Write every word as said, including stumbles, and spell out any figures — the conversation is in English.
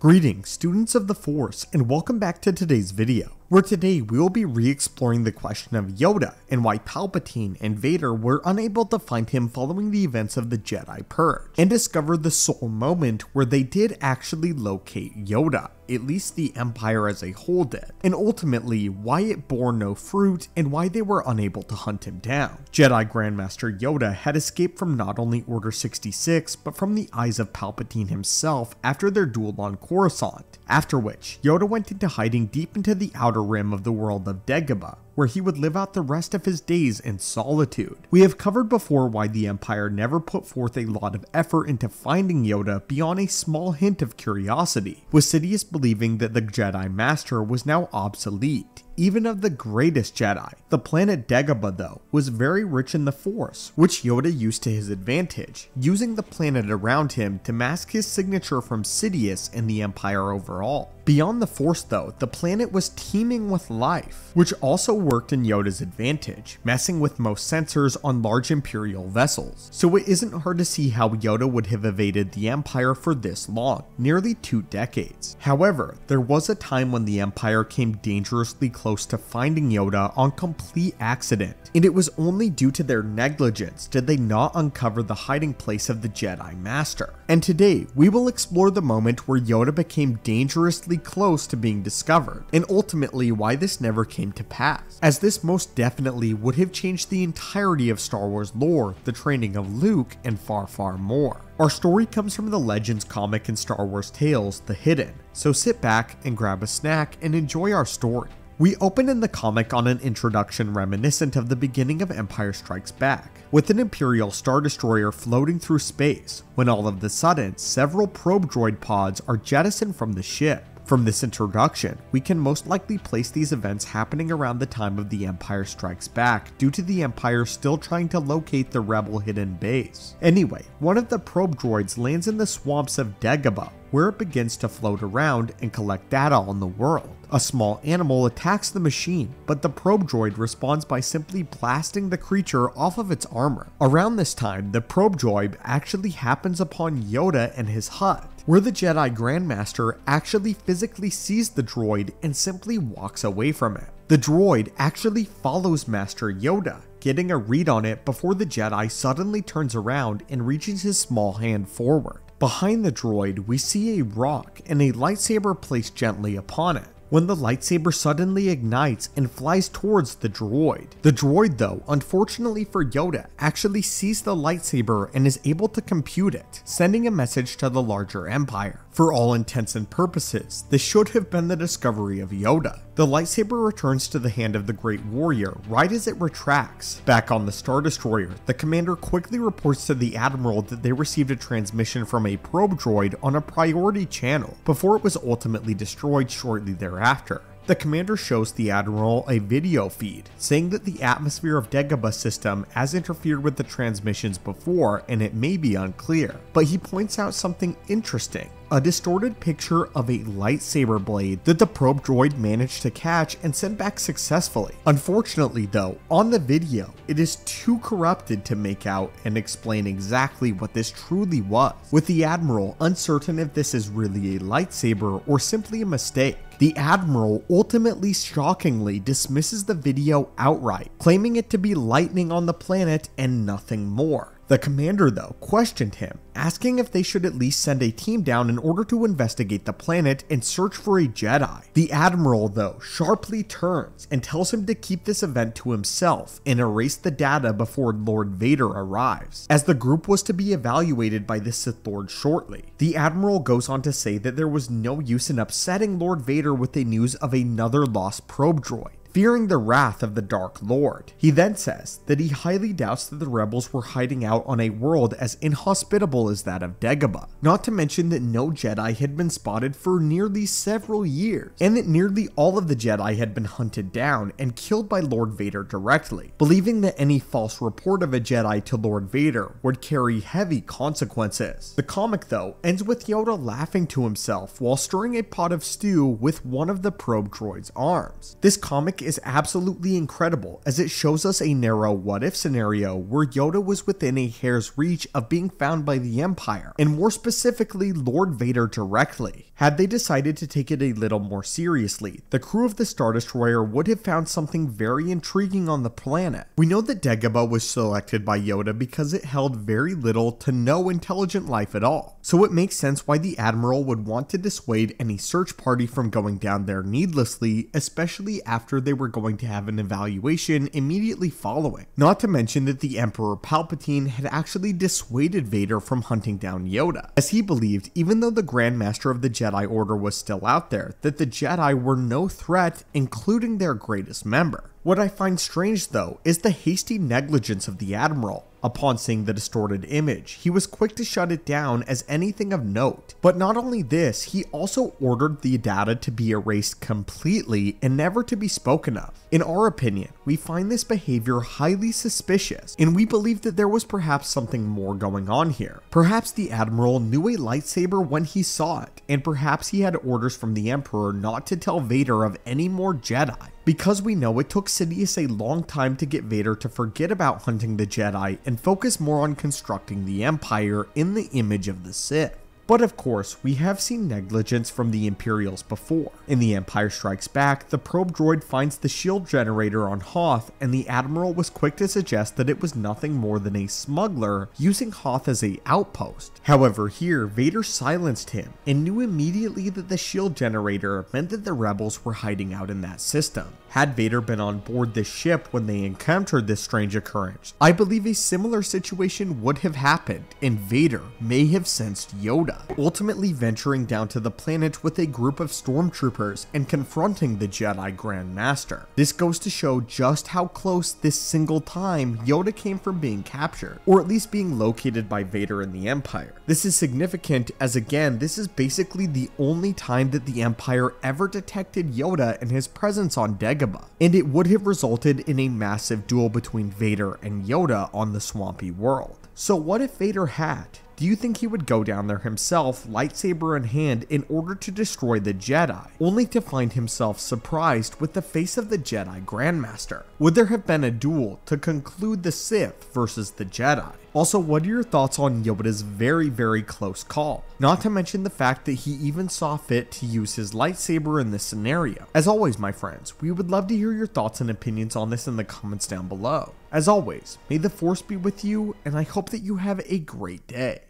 Greetings, students of the Force, and welcome back to today's video, where today we will be re-exploring the question of Yoda and why Palpatine and Vader were unable to find him following the events of the Jedi Purge, and discover the sole moment where they did actually locate Yoda, at least the Empire as a whole did, and ultimately why it bore no fruit and why they were unable to hunt him down. Jedi Grandmaster Yoda had escaped from not only Order sixty-six, but from the eyes of Palpatine himself after their duel on Coruscant, after which Yoda went into hiding deep into the outer rim of the world of Dagobah, where he would live out the rest of his days in solitude. We have covered before why the Empire never put forth a lot of effort into finding Yoda beyond a small hint of curiosity, with Sidious believing that the Jedi Master was now obsolete, even of the greatest Jedi. The planet Dagobah, though, was very rich in the Force, which Yoda used to his advantage, using the planet around him to mask his signature from Sidious and the Empire overall. Beyond the Force, though, the planet was teeming with life, which also worked in Yoda's advantage, messing with most sensors on large Imperial vessels, so it isn't hard to see how Yoda would have evaded the Empire for this long, nearly two decades. However, there was a time when the Empire came dangerously close to finding Yoda on complete accident, and it was only due to their negligence did they not uncover the hiding place of the Jedi Master. And today, we will explore the moment where Yoda became dangerously close to being discovered, and ultimately why this never came to pass, as this most definitely would have changed the entirety of Star Wars lore, the training of Luke, and far, far more. Our story comes from the Legends comic in Star Wars Tales, The Hidden, so sit back and grab a snack and enjoy our story. We open in the comic on an introduction reminiscent of the beginning of Empire Strikes Back, with an Imperial Star Destroyer floating through space, when all of a sudden, several probe droid pods are jettisoned from the ship. From this introduction, we can most likely place these events happening around the time of the Empire Strikes Back due to the Empire still trying to locate the Rebel hidden base. Anyway, one of the probe droids lands in the swamps of Dagobah, where it begins to float around and collect data on the world. A small animal attacks the machine, but the probe droid responds by simply blasting the creature off of its armor. Around this time, the probe droid actually happens upon Yoda and his hut, where the Jedi Grandmaster actually physically sees the droid and simply walks away from it. The droid actually follows Master Yoda, getting a read on it before the Jedi suddenly turns around and reaches his small hand forward. Behind the droid, we see a rock and a lightsaber placed gently upon it, when the lightsaber suddenly ignites and flies towards the droid. The droid, though, unfortunately for Yoda, actually sees the lightsaber and is able to compute it, sending a message to the larger Empire. For all intents and purposes, this should have been the discovery of Yoda. The lightsaber returns to the hand of the Great Warrior right as it retracts. Back on the Star Destroyer, the commander quickly reports to the Admiral that they received a transmission from a probe droid on a priority channel, before it was ultimately destroyed shortly thereafter. The commander shows the Admiral a video feed, saying that the atmosphere of Dagobah system has interfered with the transmissions before and it may be unclear, but he points out something interesting: a distorted picture of a lightsaber blade that the probe droid managed to catch and send back successfully. Unfortunately though, on the video, it is too corrupted to make out and explain exactly what this truly was, with the Admiral uncertain if this is really a lightsaber or simply a mistake. The Admiral ultimately shockingly dismisses the video outright, claiming it to be lightning on the planet and nothing more. The commander, though, questioned him, asking if they should at least send a team down in order to investigate the planet and search for a Jedi. The Admiral, though, sharply turns and tells him to keep this event to himself and erase the data before Lord Vader arrives, as the group was to be evaluated by the Sith Lord shortly. The Admiral goes on to say that there was no use in upsetting Lord Vader with the news of another lost probe droid, fearing the wrath of the Dark Lord. He then says that he highly doubts that the rebels were hiding out on a world as inhospitable as that of Dagobah, not to mention that no Jedi had been spotted for nearly several years, and that nearly all of the Jedi had been hunted down and killed by Lord Vader directly, believing that any false report of a Jedi to Lord Vader would carry heavy consequences. The comic, though, ends with Yoda laughing to himself while stirring a pot of stew with one of the probe droid's arms. This comic is absolutely incredible, as it shows us a narrow what-if scenario where Yoda was within a hair's reach of being found by the Empire, and more specifically Lord Vader directly. Had they decided to take it a little more seriously, the crew of the Star Destroyer would have found something very intriguing on the planet. We know that Dagobah was selected by Yoda because it held very little to no intelligent life at all, so it makes sense why the Admiral would want to dissuade any search party from going down there needlessly, especially after they were going to have an evaluation immediately following. Not to mention that the Emperor Palpatine had actually dissuaded Vader from hunting down Yoda, as he believed, even though the Grand Master of the Jedi Jedi Order was still out there, that the Jedi were no threat, including their greatest member. What I find strange, though, is the hasty negligence of the Admiral. Upon seeing the distorted image, he was quick to shut it down as anything of note. But not only this, he also ordered the data to be erased completely and never to be spoken of. In our opinion, we find this behavior highly suspicious, and we believe that there was perhaps something more going on here. Perhaps the Admiral knew a lightsaber when he saw it, and perhaps he had orders from the Emperor not to tell Vader of any more Jedi. Because we know it took Sidious a long time to get Vader to forget about hunting the Jedi and focus more on constructing the Empire in the image of the Sith. But of course, we have seen negligence from the Imperials before. In The Empire Strikes Back, the probe droid finds the shield generator on Hoth, and the Admiral was quick to suggest that it was nothing more than a smuggler using Hoth as an outpost. However, here, Vader silenced him and knew immediately that the shield generator meant that the rebels were hiding out in that system. Had Vader been on board this ship when they encountered this strange occurrence, I believe a similar situation would have happened, and Vader may have sensed Yoda. Ultimately venturing down to the planet with a group of stormtroopers and confronting the Jedi Grand Master. This goes to show just how close this single time Yoda came from being captured, or at least being located by Vader in the Empire. This is significant as, again, this is basically the only time that the Empire ever detected Yoda and his presence on Dagobah. And it would have resulted in a massive duel between Vader and Yoda on the swampy world. So what if Vader had? Do you think he would go down there himself, lightsaber in hand, in order to destroy the Jedi, only to find himself surprised with the face of the Jedi Grandmaster? Would there have been a duel to conclude the Sith versus the Jedi? Also, what are your thoughts on Yoda's very, very close call? Not to mention the fact that he even saw fit to use his lightsaber in this scenario. As always, my friends, we would love to hear your thoughts and opinions on this in the comments down below. As always, may the Force be with you, and I hope that you have a great day.